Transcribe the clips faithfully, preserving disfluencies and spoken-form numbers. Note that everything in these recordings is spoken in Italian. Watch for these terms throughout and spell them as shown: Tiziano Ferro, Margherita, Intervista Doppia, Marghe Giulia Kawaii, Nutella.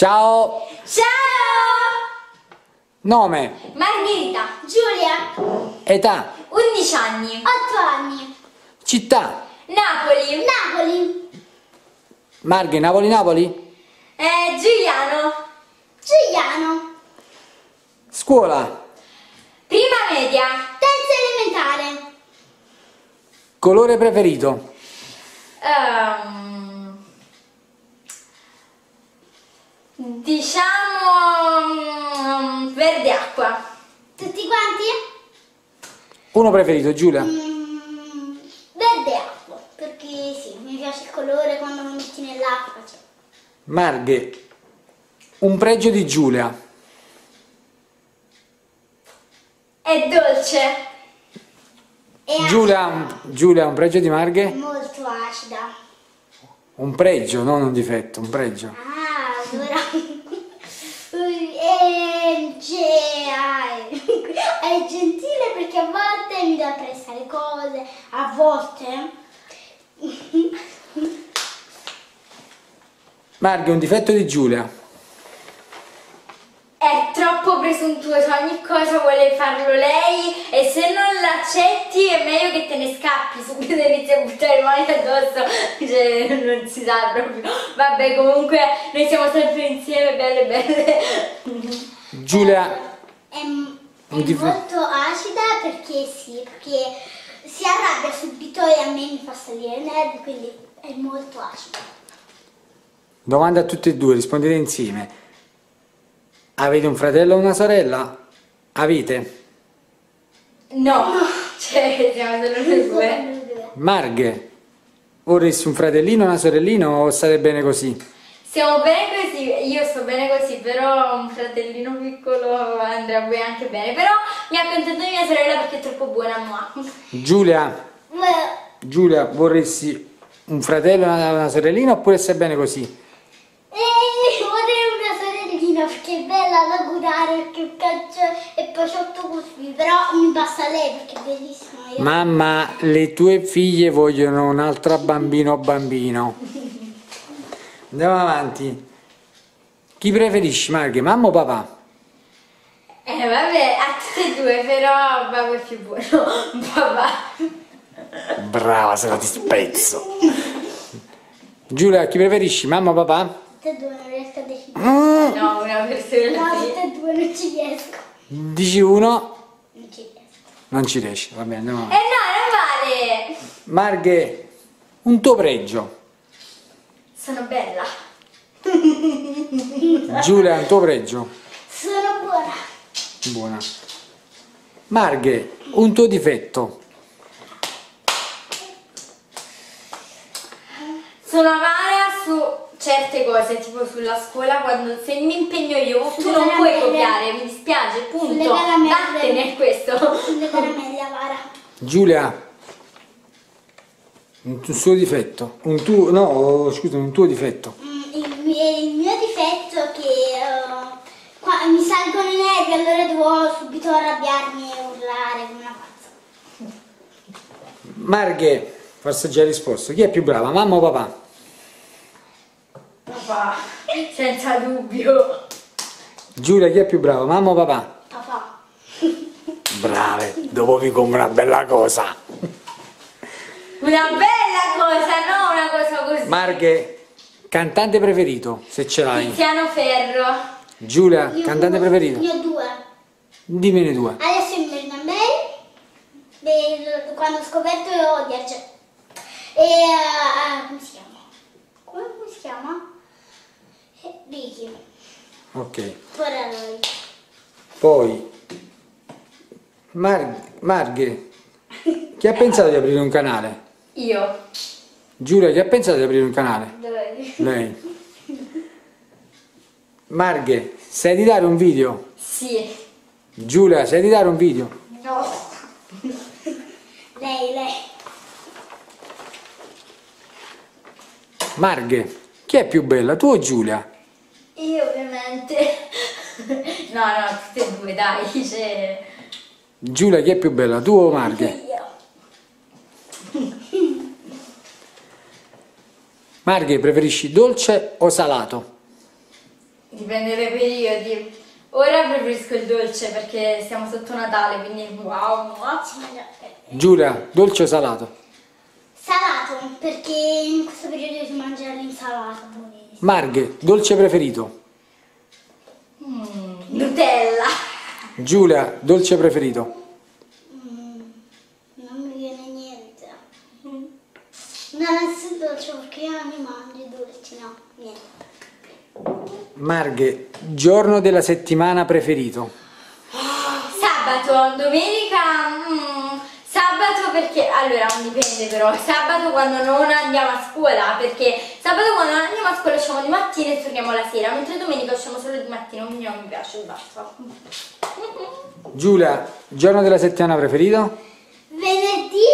Ciao! Ciao! Nome? Margherita. Giulia. Età? undici anni. otto anni. Città? Napoli. Napoli. Marghe, Napoli, Napoli? Eh, Giuliano. Giuliano. Scuola? Prima media. Terza elementare. Colore preferito? Um, diciamo um, verde acqua. Tutti quanti? Uno preferito, Giulia? Mm, verde acqua, perché sì, mi piace il colore quando lo metti nell'acqua. Cioè. Marghe, un pregio di Giulia. È dolce. È Giulia, Giulia, un pregio di Marghe? Molto acida. Un pregio, non un difetto, un pregio. Ah, allora... è, è gentile perché a volte mi dà pressa le cose, a volte... Marghe, un difetto di Giulia. È troppo presuntuoso, ogni cosa vuole farlo lei e se non l'accetti è meglio che te ne scappi, subito inizi a buttare le mani addosso, cioè non si sa proprio. Vabbè, comunque noi siamo sempre insieme, belle belle. Giulia, è, è, è molto acida perché sì, perché si arrabbia subito e a me mi fa salire i nervi, quindi è molto acida. Domanda a tutte e due, rispondete insieme. Avete un fratello o una sorella? Avete? No, cioè siamo solo noi due. Marghe, vorresti un fratellino o una sorellina o state bene così? Siamo bene così, io sto bene così, però un fratellino piccolo andrebbe anche bene. Però mi accontento di mia sorella perché è troppo buona a me. Giulia, Giulia, vorresti un fratello o una, una sorellina oppure stai bene così? Perché è bella da curare, che caccia e poi sotto così, però mi basta lei perché è bellissima. Io. Mamma, le tue figlie vogliono un'altra bambino o bambino. Andiamo avanti. Chi preferisci, Marghe, mamma o papà? Eh vabbè, a tutte e due, però papà è più buono. Papà. Brava, se la ti spezzo. Giulia, chi preferisci, mamma o papà? Tutte e due, non riesco a decidere. Mm. No, una persona. No, tutte e due, non ci riesco. Dici uno? Non ci riesco. Non ci riesci, va bene, andiamo avanti. Eh no, non vale! Marghe, un tuo pregio. Sono bella. Giulia, un tuo pregio. Sono buona. Buona. Marghe, un tuo difetto. Sono amara su... certe cose, tipo sulla scuola, quando se mi impegno io, tu non puoi copiare, mi dispiace, punto, vattene questo. Sulle caramelle, avara. Giulia, un suo difetto, un tuo, no, scusa, un tuo difetto. Mm, il, il mio difetto è che uh, qua, mi salgono i nervi, allora devo subito arrabbiarmi e urlare come una pazza. Marghe, forse già risposto, chi è più brava, mamma o papà? Papà, senza dubbio. Giulia, chi è più bravo, mamma o papà? Papà. Brave, dopo vi compro una bella cosa. Una bella cosa, no una cosa così. Marghe, cantante preferito, se ce l'hai. Tiziano Ferro. Giulia, io cantante uno, preferito? Io due. Dimmene due. Adesso invece a me, quando ho scoperto io odio. E uh, come si chiama? Come si chiama? Ricky. Ok. Poi, Mar Marghe, chi ha pensato di aprire un canale? Io. Giulia, chi ha pensato di aprire un canale? Lei. Lei. Marghe, sai di dare un video? Sì. Giulia, sai di dare un video? No. Lei, lei. Marghe, chi è più bella, tu o Giulia? Io ovviamente. No, no, tutte e due, dai. Cioè... Giulia, chi è più bella, tu o Marghe? Io. Marghe, preferisci dolce o salato? dipende dai periodi. Ora preferisco il dolce perché siamo sotto Natale, quindi wow. Giulia, dolce o salato? Salato, perché in questo periodo si mangia l'insalata. Marghe, dolce preferito? Mm, Nutella. Giulia, dolce preferito? Mm, non mi viene niente. Mm. No, nessun dolce perché io non mi mangio i dolci, no, niente. Marghe, giorno della settimana preferito? Sabato, domenica, mm, sabato perché, allora non dipende però, sabato quando non andiamo a scuola, perché sabato quando non andiamo a scuola usciamo di mattina e torniamo la sera, mentre domenica usciamo solo di mattina, quindi non mi piace, basta. Giulia, giorno della settimana preferito? Venerdì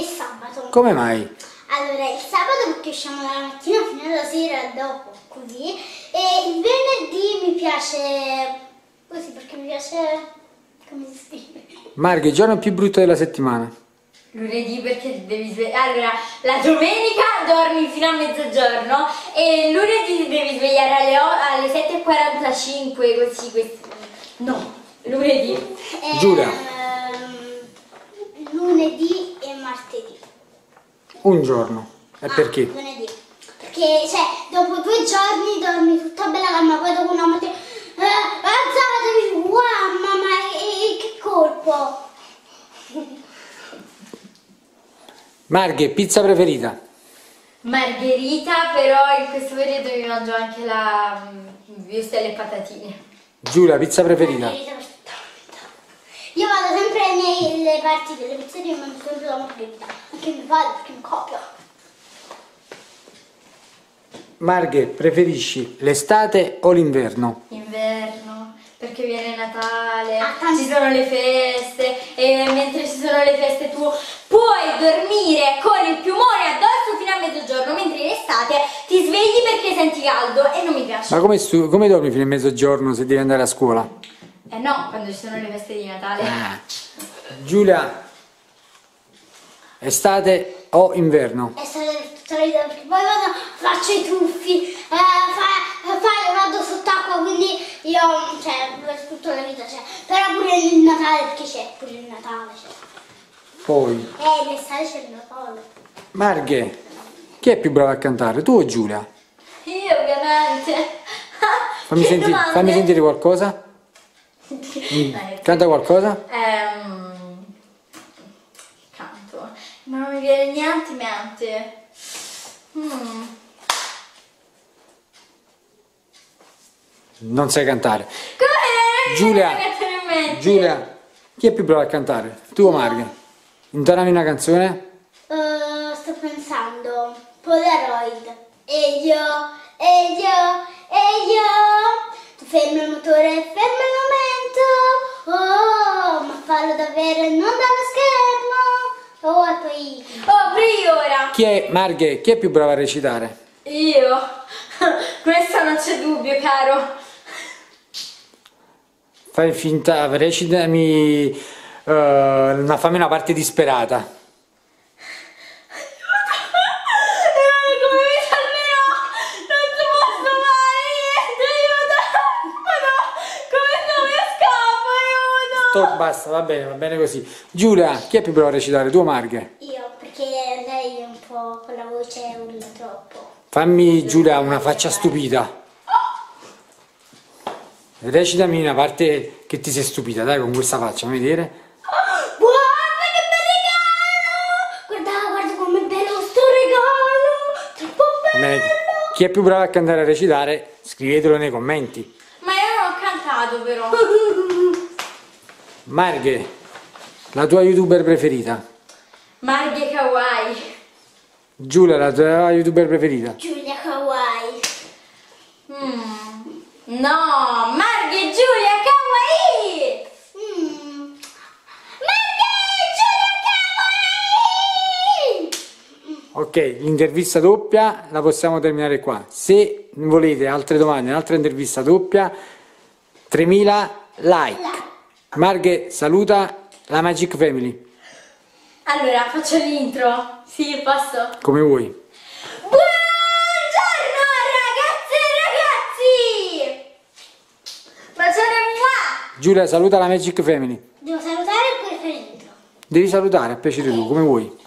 e sabato. Come mai? Allora, il sabato perché usciamo dalla mattina fino alla sera e dopo, così, e il venerdì mi piace così perché mi piace come si scrive. Marghe, il giorno più brutto della settimana? Lunedì perché devi svegliare, allora la domenica dormi fino a mezzogiorno e lunedì devi svegliare alle, alle sette e quarantacinque, così, così, no, lunedì. E, Giulia. Ehm, lunedì e martedì. Un giorno. E ah, perché? Lunedì. Perché, cioè, dopo due giorni dormi tutta bella calma, poi dopo una mattina... Eh, alzata e mi wow, mamma, e, e, che colpo! Marghe, pizza preferita? Margherita, però in questo periodo mi mangio anche la viusta e le patatine. Giulia, pizza preferita? Margherita, io vado sempre nelle parti delle pizzerie e mangio sempre la margherita, anche mi vado perché mi copio. Marghe, preferisci l'estate o l'inverno? Inverno, perché viene Natale, ah, ci sono le feste e mentre ci sono le feste tu puoi dormire con il piumone addosso fino a mezzogiorno, mentre in estate ti svegli perché senti caldo e non mi piace. Ma come, come dormi fino a mezzogiorno se devi andare a scuola? Eh no, quando ci sono le feste di Natale. Ah. Giulia, estate o inverno? Estate tutta la vita, perché poi vado, faccio i truffi, eh, fa, fa, vado sott'acqua, quindi io, cioè, per tutta la vita c'è. Però pure il Natale, perché c'è pure il Natale. Poi? Eh, l'estate c'è il Natale. Marghe, chi è più brava a cantare, tu o Giulia? Io, ovviamente. fammi, senti, fammi sentire qualcosa. Mm. Canta qualcosa? Um, canto, ma non mi viene niente niente. Mm. Non sai cantare. Come? Giulia, Giulia, chi è più brava a cantare? Tu o Marghe? Intonami una canzone? Uh, sto pensando, Polaroid. E io, e io, e io. Tu fermi il motore, fermi il oh, ma fallo davvero non dallo schermo. Oh, e poi oh, priora. Chi è, Marghe, chi è più brava a recitare? Io. Questo non c'è dubbio, caro. Fai finta, recitami uh, una, fammi una parte disperata. Come mi salverò? Non ti posso fare niente, aiuto. Come non mi scappo, aiuto. Stop, basta, va bene, va bene così. Giulia, chi è più brava a recitare, tu o Marghe? Io, perché lei è un po' con la voce urla troppo. Fammi, Giulia, una faccia stupita. Recitami una parte che ti sei stupita, dai, con questa faccia, fammi vedere. Guarda che bel regalo! Guarda, guarda com'è bello sto regalo! Troppo bello! Beh, chi è più bravo a cantare e a recitare, scrivetelo nei commenti. Ma io non ho cantato però. Marghe, la tua youtuber preferita? Marghe Kawaii. Giulia, la tua youtuber preferita? Giulia Kawaii. Mm. No, Marghe Giulia Kawaii. Mm. Marghe Giulia Kawaii. Ok, l'intervista doppia la possiamo terminare qua. Se volete altre domande, un'altra intervista doppia, tremila like. Marghe, saluta la Magic Family. Allora, faccio l'intro. Sì, posso? Come vuoi. Buongiorno ragazze e ragazzi! Giulia, saluta la Magic Family. Devo salutare il pesce dentro. Devi salutare il pesce dentro, come vuoi.